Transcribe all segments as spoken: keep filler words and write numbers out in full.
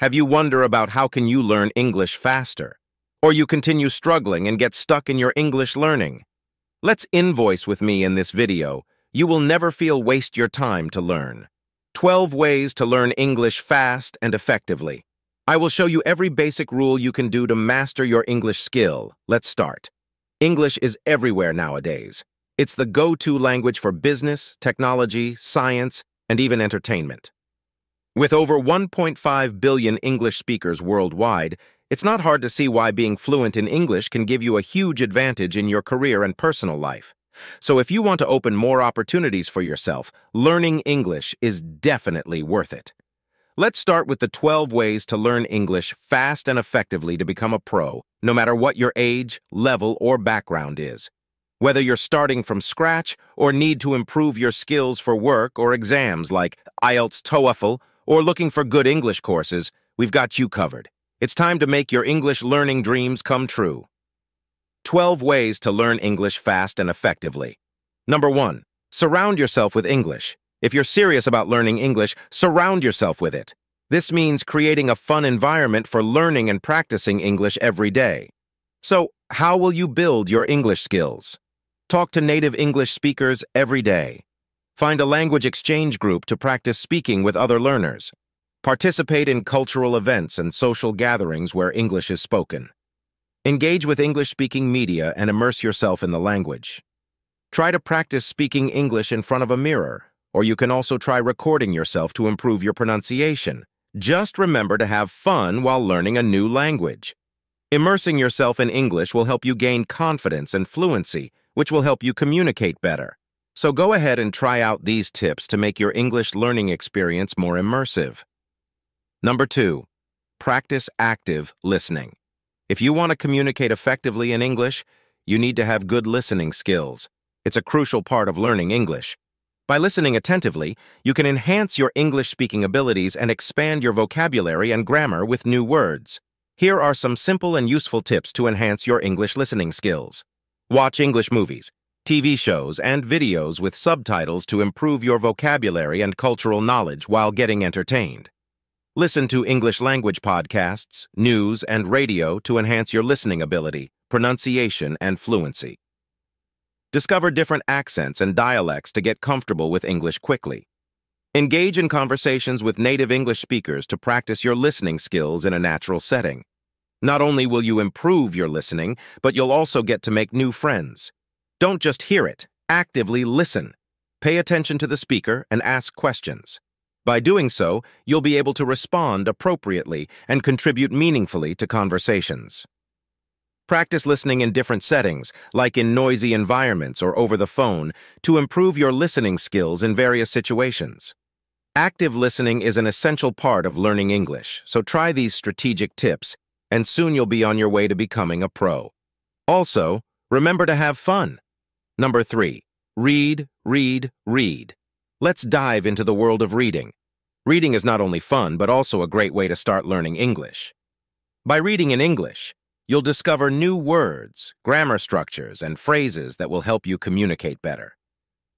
Have you wonder about how can you learn English faster? Or you continue struggling and get stuck in your English learning? Let's invoice with me in this video. You will never feel waste your time to learn. twelve ways to learn English fast and effectively. I will show you every basic rule you can do to master your English skill. Let's start. English is everywhere nowadays. It's the go-to language for business, technology, science, and even entertainment. With over one point five billion English speakers worldwide, it's not hard to see why being fluent in English can give you a huge advantage in your career and personal life. So if you want to open more opportunities for yourself, learning English is definitely worth it. Let's start with the twelve ways to learn English fast and effectively to become a pro, no matter what your age, level, or background is. Whether you're starting from scratch or need to improve your skills for work or exams like I E L T S, TOEFL, or looking for good English courses, we've got you covered. It's time to make your English learning dreams come true. twelve ways to learn English fast and effectively. Number one, surround yourself with English. If you're serious about learning English, surround yourself with it. This means creating a fun environment for learning and practicing English every day. So, how will you build your English skills? Talk to native English speakers every day. Find a language exchange group to practice speaking with other learners. Participate in cultural events and social gatherings where English is spoken. Engage with English-speaking media and immerse yourself in the language. Try to practice speaking English in front of a mirror, or you can also try recording yourself to improve your pronunciation. Just remember to have fun while learning a new language. Immersing yourself in English will help you gain confidence and fluency, which will help you communicate better. So go ahead and try out these tips to make your English learning experience more immersive. Number two, practice active listening. If you want to communicate effectively in English, you need to have good listening skills. It's a crucial part of learning English. By listening attentively, you can enhance your English-speaking abilities and expand your vocabulary and grammar with new words. Here are some simple and useful tips to enhance your English listening skills. Watch English movies, T V shows, and videos with subtitles to improve your vocabulary and cultural knowledge while getting entertained. Listen to English language podcasts, news, and radio to enhance your listening ability, pronunciation, and fluency. Discover different accents and dialects to get comfortable with English quickly. Engage in conversations with native English speakers to practice your listening skills in a natural setting. Not only will you improve your listening, but you'll also get to make new friends. Don't just hear it, actively listen. Pay attention to the speaker and ask questions. By doing so, you'll be able to respond appropriately and contribute meaningfully to conversations. Practice listening in different settings, like in noisy environments or over the phone, to improve your listening skills in various situations. Active listening is an essential part of learning English, so try these strategic tips, and soon you'll be on your way to becoming a pro. Also, remember to have fun. Number three, read, read, read. Let's dive into the world of reading. Reading is not only fun, but also a great way to start learning English. By reading in English, you'll discover new words, grammar structures, and phrases that will help you communicate better.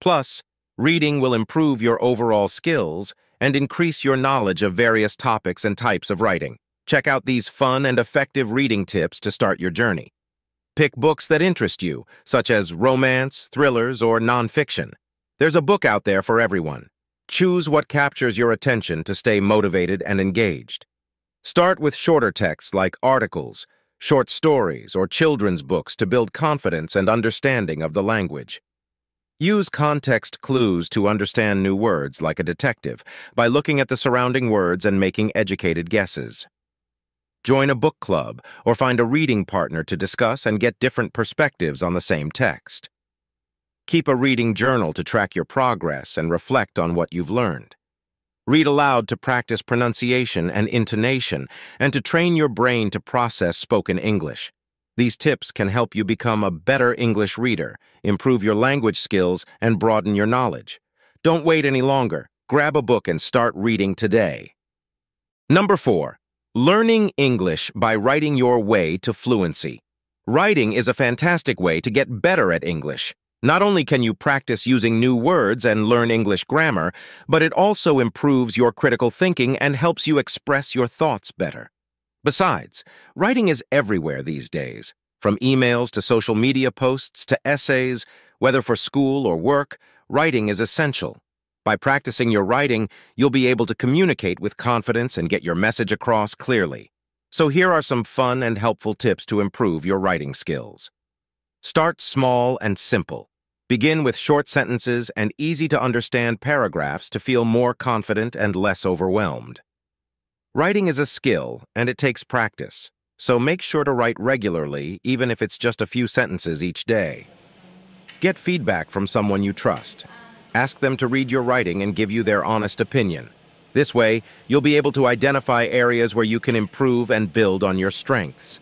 Plus, reading will improve your overall skills and increase your knowledge of various topics and types of writing. Check out these fun and effective reading tips to start your journey. Pick books that interest you, such as romance, thrillers, or nonfiction. There's a book out there for everyone. Choose what captures your attention to stay motivated and engaged. Start with shorter texts like articles, short stories, or children's books to build confidence and understanding of the language. Use context clues to understand new words like a detective by looking at the surrounding words and making educated guesses. Join a book club or find a reading partner to discuss and get different perspectives on the same text. Keep a reading journal to track your progress and reflect on what you've learned. Read aloud to practice pronunciation and intonation and to train your brain to process spoken English. These tips can help you become a better English reader, improve your language skills, and broaden your knowledge. Don't wait any longer. Grab a book and start reading today. Number four. Learning English by writing your way to fluency. Writing is a fantastic way to get better at English. Not only can you practice using new words and learn English grammar, but it also improves your critical thinking and helps you express your thoughts better. Besides, writing is everywhere these days, from emails to social media posts to essays. Whether for school or work, writing is essential. By practicing your writing, you'll be able to communicate with confidence and get your message across clearly. So here are some fun and helpful tips to improve your writing skills. Start small and simple. Begin with short sentences and easy-to-understand paragraphs to feel more confident and less overwhelmed. Writing is a skill, and it takes practice, so make sure to write regularly, even if it's just a few sentences each day. Get feedback from someone you trust. Ask them to read your writing and give you their honest opinion. This way, you'll be able to identify areas where you can improve and build on your strengths.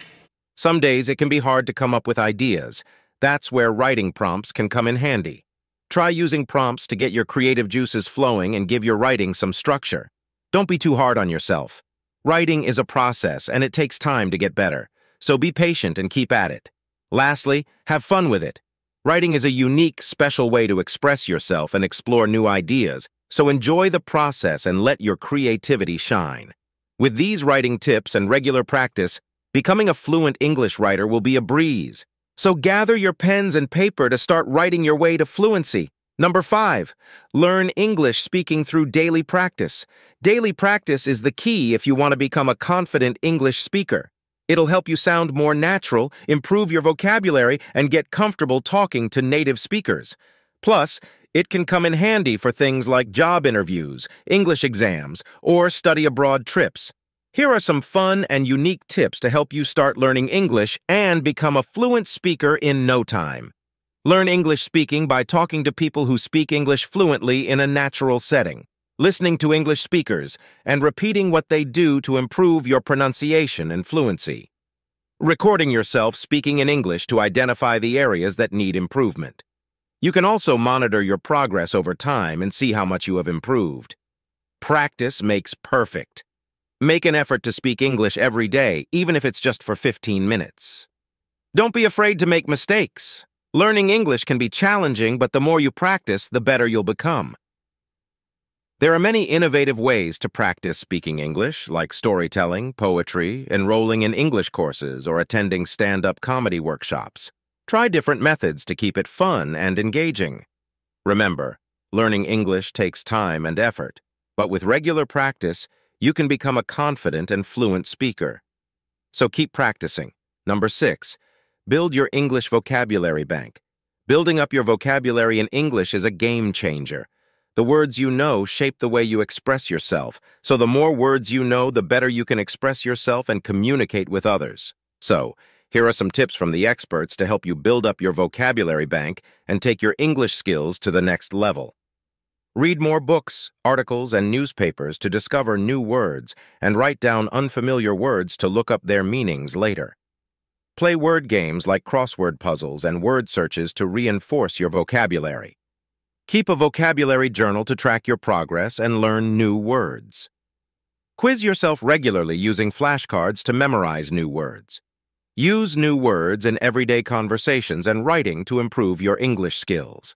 Some days it can be hard to come up with ideas. That's where writing prompts can come in handy. Try using prompts to get your creative juices flowing and give your writing some structure. Don't be too hard on yourself. Writing is a process and it takes time to get better, so be patient and keep at it. Lastly, have fun with it. Writing is a unique, special way to express yourself and explore new ideas, so enjoy the process and let your creativity shine. With these writing tips and regular practice, becoming a fluent English writer will be a breeze. So gather your pens and paper to start writing your way to fluency. Number five, learn English speaking through daily practice. Daily practice is the key if you want to become a confident English speaker. It'll help you sound more natural, improve your vocabulary, and get comfortable talking to native speakers. Plus, it can come in handy for things like job interviews, English exams, or study abroad trips. Here are some fun and unique tips to help you start learning English and become a fluent speaker in no time. Learn English speaking by talking to people who speak English fluently in a natural setting, listening to English speakers, and repeating what they do to improve your pronunciation and fluency. Recording yourself speaking in English to identify the areas that need improvement. You can also monitor your progress over time and see how much you have improved. Practice makes perfect. Make an effort to speak English every day, even if it's just for fifteen minutes. Don't be afraid to make mistakes. Learning English can be challenging, but the more you practice, the better you'll become. There are many innovative ways to practice speaking English, like storytelling, poetry, enrolling in English courses, or attending stand-up comedy workshops. Try different methods to keep it fun and engaging. Remember, learning English takes time and effort, but with regular practice, you can become a confident and fluent speaker. So keep practicing. Number six, build your English vocabulary bank. Building up your vocabulary in English is a game changer. The words you know shape the way you express yourself, so the more words you know, the better you can express yourself and communicate with others. So, here are some tips from the experts to help you build up your vocabulary bank and take your English skills to the next level. Read more books, articles, and newspapers to discover new words, and write down unfamiliar words to look up their meanings later. Play word games like crossword puzzles and word searches to reinforce your vocabulary. Keep a vocabulary journal to track your progress and learn new words. Quiz yourself regularly using flashcards to memorize new words. Use new words in everyday conversations and writing to improve your English skills.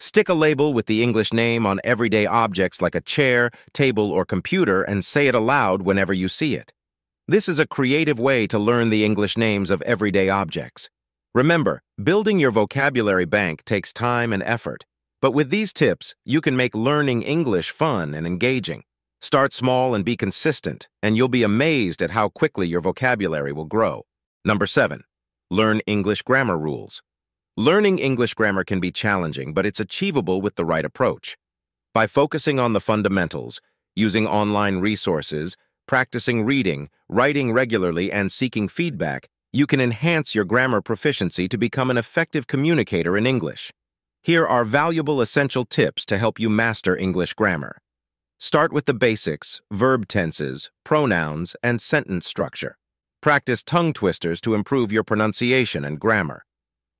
Stick a label with the English name on everyday objects like a chair, table, or computer and say it aloud whenever you see it. This is a creative way to learn the English names of everyday objects. Remember, building your vocabulary bank takes time and effort. But with these tips, you can make learning English fun and engaging. Start small and be consistent, and you'll be amazed at how quickly your vocabulary will grow. Number seven, learn English grammar rules. Learning English grammar can be challenging, but it's achievable with the right approach. By focusing on the fundamentals, using online resources, practicing reading, writing regularly, and seeking feedback, you can enhance your grammar proficiency to become an effective communicator in English. Here are valuable essential tips to help you master English grammar. Start with the basics, verb tenses, pronouns, and sentence structure. Practice tongue twisters to improve your pronunciation and grammar.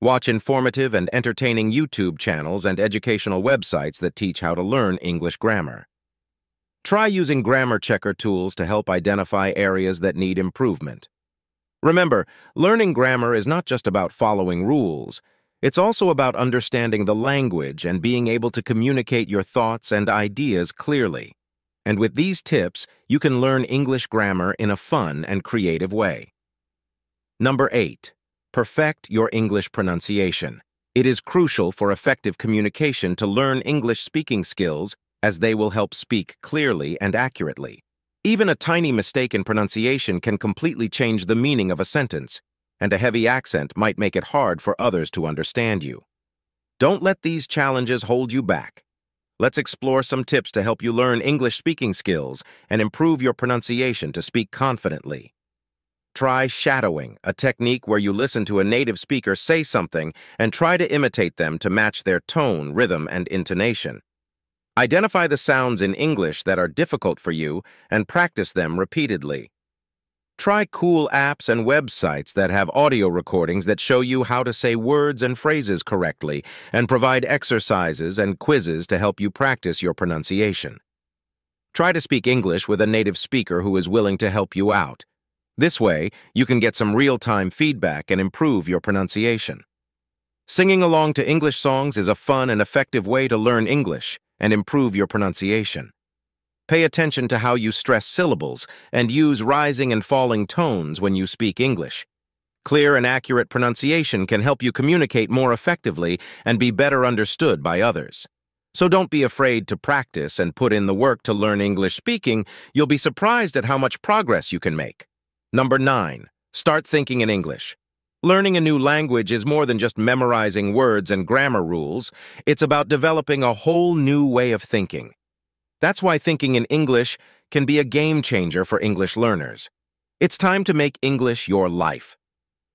Watch informative and entertaining YouTube channels and educational websites that teach how to learn English grammar. Try using grammar checker tools to help identify areas that need improvement. Remember, learning grammar is not just about following rules. It's also about understanding the language and being able to communicate your thoughts and ideas clearly. And with these tips, you can learn English grammar in a fun and creative way. Number eight, perfect your English pronunciation. It is crucial for effective communication to learn English speaking skills, as they will help speak clearly and accurately. Even a tiny mistake in pronunciation can completely change the meaning of a sentence, and a heavy accent might make it hard for others to understand you. Don't let these challenges hold you back. Let's explore some tips to help you learn English speaking skills and improve your pronunciation to speak confidently. Try shadowing, a technique where you listen to a native speaker say something and try to imitate them to match their tone, rhythm, and intonation. Identify the sounds in English that are difficult for you and practice them repeatedly. Try cool apps and websites that have audio recordings that show you how to say words and phrases correctly and provide exercises and quizzes to help you practice your pronunciation. Try to speak English with a native speaker who is willing to help you out. This way, you can get some real-time feedback and improve your pronunciation. Singing along to English songs is a fun and effective way to learn English and improve your pronunciation. Pay attention to how you stress syllables and use rising and falling tones when you speak English. Clear and accurate pronunciation can help you communicate more effectively and be better understood by others. So don't be afraid to practice and put in the work to learn English speaking. You'll be surprised at how much progress you can make. Number nine, start thinking in English. Learning a new language is more than just memorizing words and grammar rules. It's about developing a whole new way of thinking. That's why thinking in English can be a game changer for English learners. It's time to make English your life.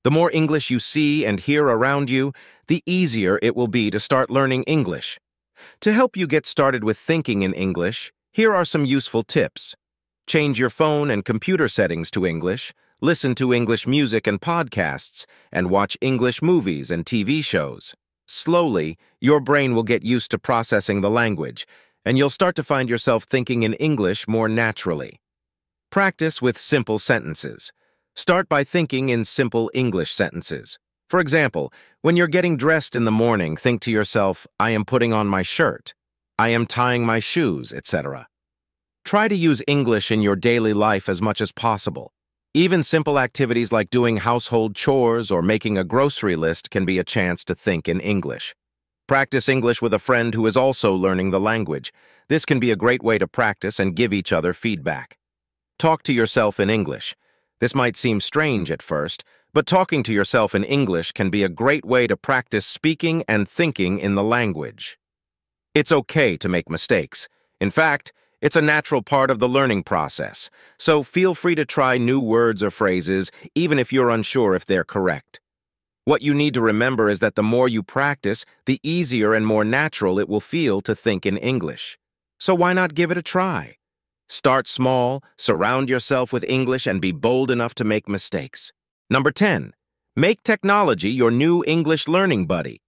The more English you see and hear around you, the easier it will be to start learning English. To help you get started with thinking in English, here are some useful tips. Change your phone and computer settings to English, listen to English music and podcasts, and watch English movies and T V shows. Slowly, your brain will get used to processing the language, and you'll start to find yourself thinking in English more naturally. Practice with simple sentences. Start by thinking in simple English sentences. For example, when you're getting dressed in the morning, think to yourself, I am putting on my shirt, I am tying my shoes, et cetera. Try to use English in your daily life as much as possible. Even simple activities like doing household chores or making a grocery list can be a chance to think in English. Practice English with a friend who is also learning the language. This can be a great way to practice and give each other feedback. Talk to yourself in English. This might seem strange at first, but talking to yourself in English can be a great way to practice speaking and thinking in the language. It's okay to make mistakes. In fact, it's a natural part of the learning process, so feel free to try new words or phrases, even if you're unsure if they're correct. What you need to remember is that the more you practice, the easier and more natural it will feel to think in English. So why not give it a try? Start small, surround yourself with English, and be bold enough to make mistakes. Number ten, make technology your new English learning buddy.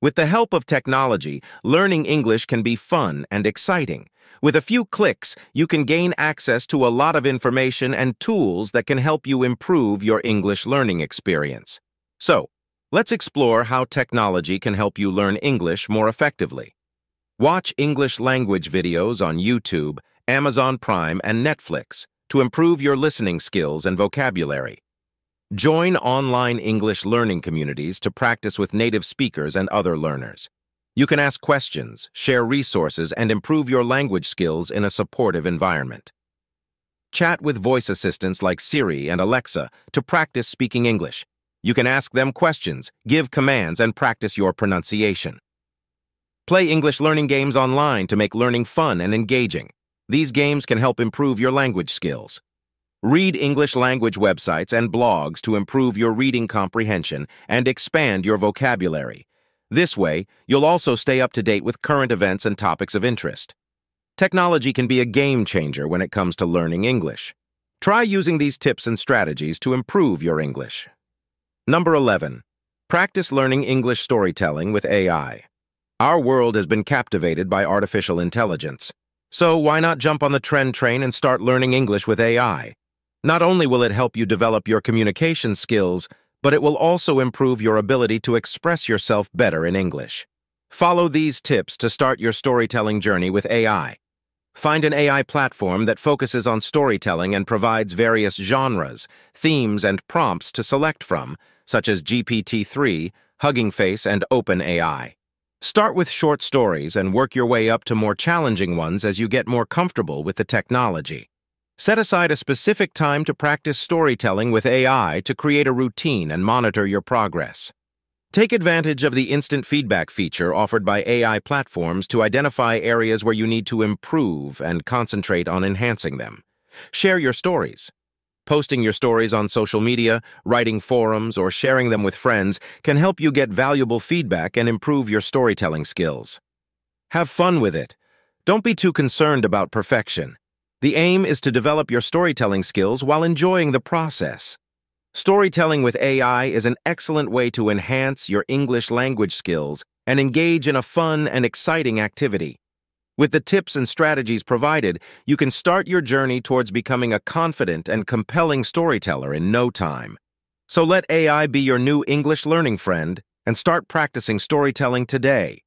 With the help of technology, learning English can be fun and exciting. With a few clicks, you can gain access to a lot of information and tools that can help you improve your English learning experience. So, let's explore how technology can help you learn English more effectively. Watch English language videos on YouTube, Amazon Prime, and Netflix to improve your listening skills and vocabulary. Join online English learning communities to practice with native speakers and other learners. You can ask questions, share resources, and improve your language skills in a supportive environment. Chat with voice assistants like Siri and Alexa to practice speaking English. You can ask them questions, give commands, and practice your pronunciation. Play English learning games online to make learning fun and engaging. These games can help improve your language skills. Read English language websites and blogs to improve your reading comprehension and expand your vocabulary. This way, you'll also stay up to date with current events and topics of interest. Technology can be a game changer when it comes to learning English. Try using these tips and strategies to improve your English. Number eleven. Practice learning English storytelling with A I. Our world has been captivated by artificial intelligence. So why not jump on the trend train and start learning English with A I? Not only will it help you develop your communication skills, but it will also improve your ability to express yourself better in English. Follow these tips to start your storytelling journey with A I. Find an A I platform that focuses on storytelling and provides various genres, themes, and prompts to select from, such as G P T three, Hugging Face, and OpenAI. Start with short stories and work your way up to more challenging ones as you get more comfortable with the technology. Set aside a specific time to practice storytelling with A I to create a routine and monitor your progress. Take advantage of the instant feedback feature offered by A I platforms to identify areas where you need to improve and concentrate on enhancing them. Share your stories. Posting your stories on social media, writing forums, or sharing them with friends can help you get valuable feedback and improve your storytelling skills. Have fun with it. Don't be too concerned about perfection. The aim is to develop your storytelling skills while enjoying the process. Storytelling with A I is an excellent way to enhance your English language skills and engage in a fun and exciting activity. With the tips and strategies provided, you can start your journey towards becoming a confident and compelling storyteller in no time. So let A I be your new English learning friend and start practicing storytelling today.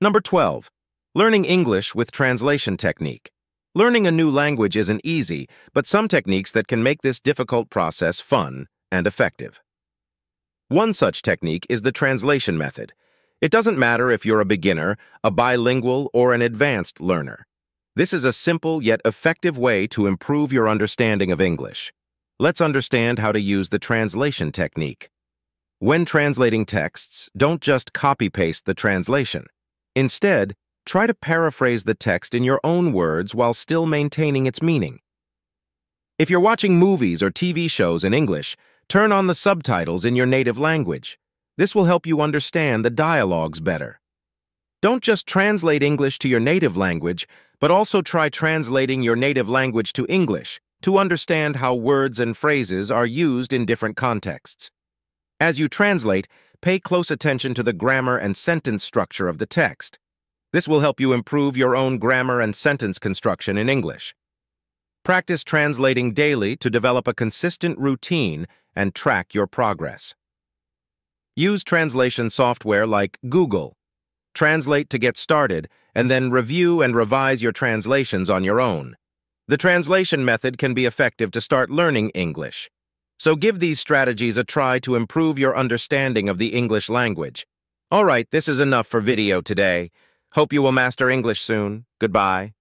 Number twelve. Learning English with translation technique. Learning a new language isn't easy, but some techniques that can make this difficult process fun and effective. One such technique is the translation method. It doesn't matter if you're a beginner, a bilingual, or an advanced learner. This is a simple yet effective way to improve your understanding of English. Let's understand how to use the translation technique. When translating texts, don't just copy-paste the translation. Instead, try to paraphrase the text in your own words while still maintaining its meaning. If you're watching movies or T V shows in English, turn on the subtitles in your native language. This will help you understand the dialogues better. Don't just translate English to your native language, but also try translating your native language to English to understand how words and phrases are used in different contexts. As you translate, pay close attention to the grammar and sentence structure of the text. This will help you improve your own grammar and sentence construction in English. Practice translating daily to develop a consistent routine and track your progress. Use translation software like Google. Translate to get started, and then review and revise your translations on your own. The translation method can be effective to start learning English. So give these strategies a try to improve your understanding of the English language. All right, this is enough for video today. Hope you will master English soon. Goodbye.